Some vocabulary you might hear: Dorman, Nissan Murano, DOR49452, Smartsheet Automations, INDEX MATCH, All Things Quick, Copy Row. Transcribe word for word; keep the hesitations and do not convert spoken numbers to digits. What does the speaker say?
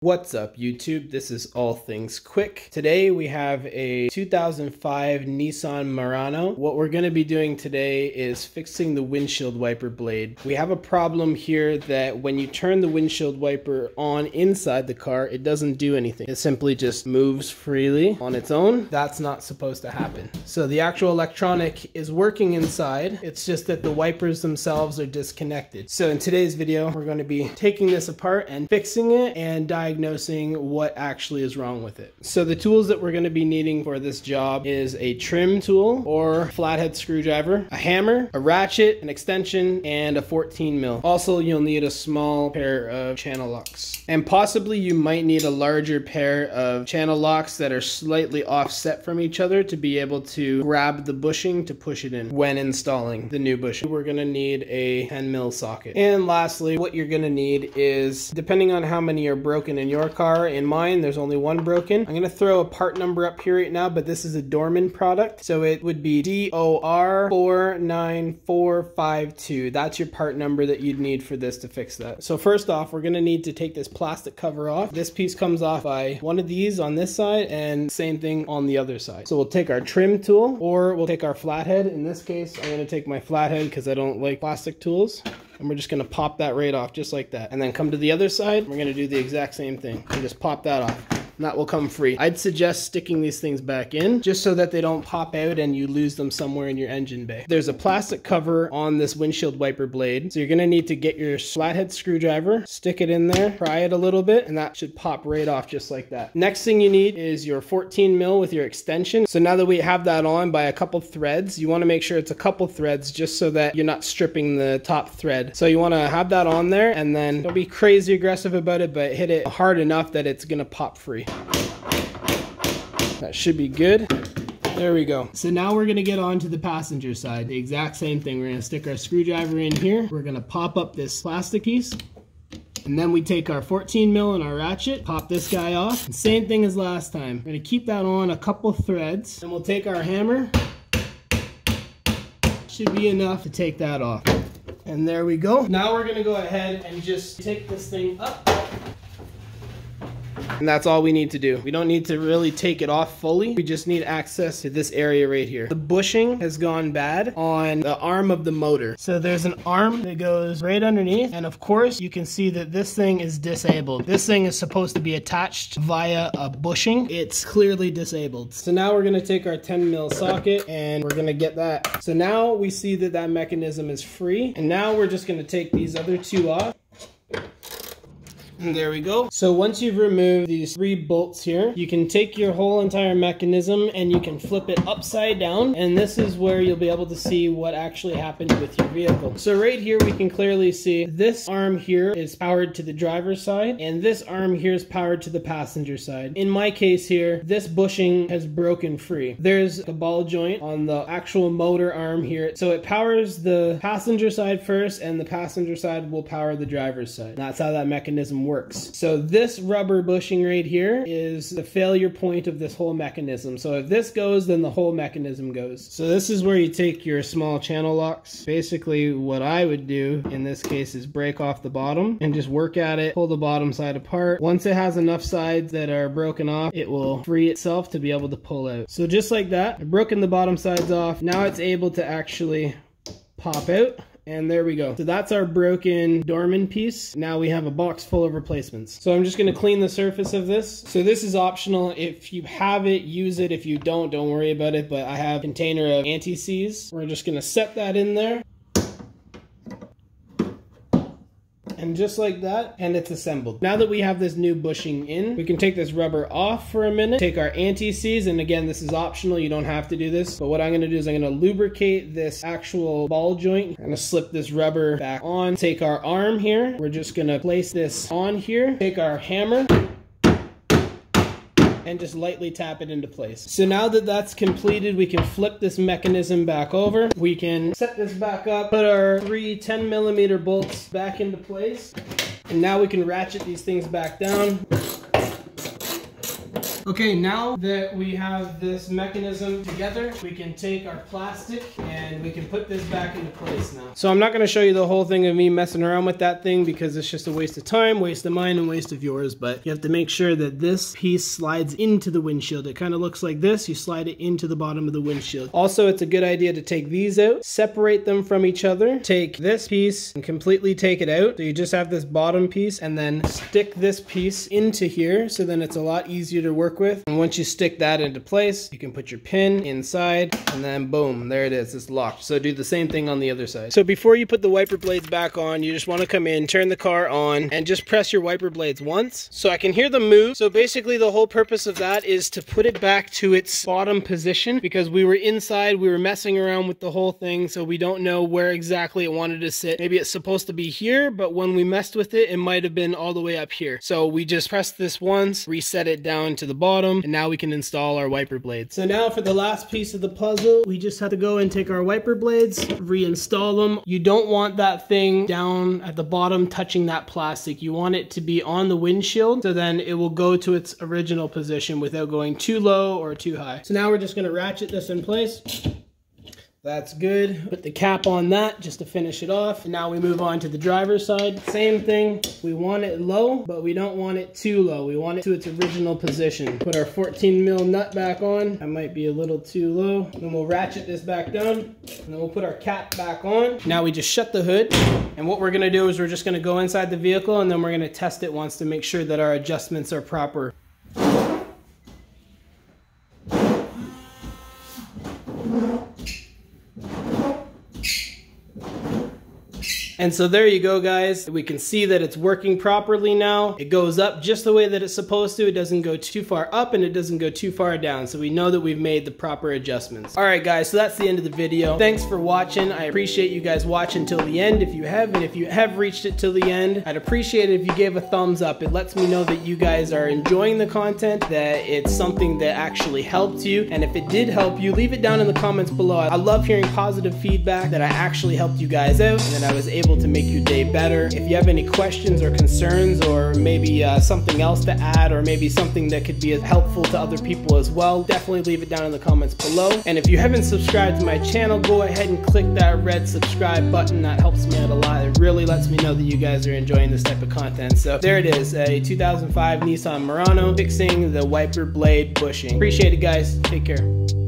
What's up YouTube? This is All Things Quick. Today we have a two thousand five Nissan Murano. What we're going to be doing today is fixing the windshield wiper blade. We have a problem here that when you turn the windshield wiper on inside the car, it doesn't do anything. It simply just moves freely on its own. That's not supposed to happen. So the actual electronic is working inside. It's just that the wipers themselves are disconnected. So in today's video, we're going to be taking this apart and fixing it and diving diagnosing what actually is wrong with it. So the tools that we're going to be needing for this job is a trim tool or flathead screwdriver, a hammer, a ratchet, an extension, and a fourteen mil. Also, you'll need a small pair of channel locks. And possibly you might need a larger pair of channel locks that are slightly offset from each other to be able to grab the bushing to push it in when installing the new bushing. We're going to need a ten mil socket. And lastly, what you're going to need is, depending on how many are broken in your car, in mine there's only one broken. I'm going to throw a part number up here right now, but this is a Dorman product, so it would be D O R four nine four five two. That's your part number that you'd need for this to fix that. So first off, we're going to need to take this plastic cover off. This piece comes off by one of these on this side and same thing on the other side. So we'll take our trim tool or we'll take our flathead. In this case, I'm going to take my flathead because I don't like plastic tools. And we're just going to pop that right off just like that. And then come to the other side. We're going to do the exact same thing. And just pop that off. And that will come free. I'd suggest sticking these things back in just so that they don't pop out and you lose them somewhere in your engine bay. There's a plastic cover on this windshield wiper blade. So you're going to need to get your flathead screwdriver, stick it in there, pry it a little bit, and that should pop right off just like that. Next thing you need is your fourteen mil with your extension. So now that we have that on by a couple threads, you want to make sure it's a couple threads just so that you're not stripping the top thread. So you want to have that on there and then don't be crazy aggressive about it, but hit it hard enough that it's going to pop free. That should be good. There we go. So now we're going to get on to the passenger side. The exact same thing. We're going to stick our screwdriver in here. We're going to pop up this plastic piece. And then we take our fourteen mil and our ratchet, pop this guy off. And same thing as last time. We're going to keep that on a couple threads. And we'll take our hammer. Should be enough to take that off. And there we go. Now we're going to go ahead and just take this thing up. And that's all we need to do. We don't need to really take it off fully. We just need access to this area right here. The bushing has gone bad on the arm of the motor. So there's an arm that goes right underneath. And of course, you can see that this thing is disabled. This thing is supposed to be attached via a bushing. It's clearly disabled. So now we're going to take our ten mil socket and we're going to get that. So now we see that that mechanism is free. And now we're just going to take these other two off. And there we go. So once you've removed these three bolts here, you can take your whole entire mechanism and you can flip it upside down. And this is where you'll be able to see what actually happened with your vehicle. So right here, we can clearly see this arm here is powered to the driver's side and this arm here is powered to the passenger side. In my case here, this bushing has broken free. There's a ball joint on the actual motor arm here. So it powers the passenger side first and the passenger side will power the driver's side. That's how that mechanism works. works. So this rubber bushing right here is the failure point of this whole mechanism. So if this goes, then the whole mechanism goes. So this is where you take your small channel locks. Basically what I would do in this case is break off the bottom and just work at it, pull the bottom side apart. Once it has enough sides that are broken off, it will free itself to be able to pull out. So just like that, I've broken the bottom sides off. Now it's able to actually pop out. And there we go. So that's our broken Dorman piece. Now we have a box full of replacements. So I'm just going to clean the surface of this. So this is optional. If you have it, use it. If you don't, don't worry about it. But I have a container of anti-seize. We're just going to set that in there. And just like that, and it's assembled. Now that we have this new bushing in, we can take this rubber off for a minute, take our anti-seize, and again, this is optional, you don't have to do this, but what I'm gonna do is I'm gonna lubricate this actual ball joint. I'm gonna slip this rubber back on, take our arm here, we're just gonna place this on here, take our hammer, and just lightly tap it into place. So now that that's completed, we can flip this mechanism back over. We can set this back up, put our three ten millimeter bolts back into place. And now we can ratchet these things back down. Okay, now that we have this mechanism together, we can take our plastic and we can put this back into place now. So I'm not going to show you the whole thing of me messing around with that thing because it's just a waste of time, waste of mine, and waste of yours, but you have to make sure that this piece slides into the windshield. It kind of looks like this. You slide it into the bottom of the windshield. Also, it's a good idea to take these out, separate them from each other, take this piece and completely take it out. So you just have this bottom piece and then stick this piece into here, so then it's a lot easier to work with. And once you stick that into place, you can put your pin inside and then boom, there it is, it's locked. So do the same thing on the other side. So before you put the wiper blades back on, you just want to come in, turn the car on, and just press your wiper blades once. So I can hear them move. So basically the whole purpose of that is to put it back to its bottom position, because we were inside, we were messing around with the whole thing, so we don't know where exactly it wanted to sit. Maybe it's supposed to be here, but when we messed with it, it might have been all the way up here. So we just pressed this once, reset it down to the bottom, and now we can install our wiper blades. So now for the last piece of the puzzle, we just have to go and take our wiper blades, reinstall them. You don't want that thing down at the bottom touching that plastic. You want it to be on the windshield, so then it will go to its original position without going too low or too high. So now we're just gonna ratchet this in place. That's good. Put the cap on that just to finish it off. And now we move on to the driver's side. Same thing. We want it low, but we don't want it too low. We want it to its original position. Put our fourteen mil nut back on. That might be a little too low. Then we'll ratchet this back down, and then we'll put our cap back on. Now we just shut the hood. And what we're gonna do is we're just gonna go inside the vehicle, and then we're gonna test it once to make sure that our adjustments are proper. And so there you go, guys. We can see that it's working properly now. It goes up just the way that it's supposed to. It doesn't go too far up and it doesn't go too far down. So we know that we've made the proper adjustments. All right, guys, so that's the end of the video. Thanks for watching. I appreciate you guys watching till the end if you have, and if you have reached it till the end, I'd appreciate it if you gave a thumbs up. It lets me know that you guys are enjoying the content, that it's something that actually helped you. And if it did help you, leave it down in the comments below. I love hearing positive feedback that I actually helped you guys out and that I was able to make your day better. If you have any questions or concerns, or maybe uh, something else to add, or maybe something that could be helpful to other people as well, definitely leave it down in the comments below. And if you haven't subscribed to my channel, go ahead and click that red subscribe button. That helps me out a lot. It really lets me know that you guys are enjoying this type of content. So there it is, a two thousand five Nissan Murano fixing the wiper blade bushing. Appreciate it, guys. Take care.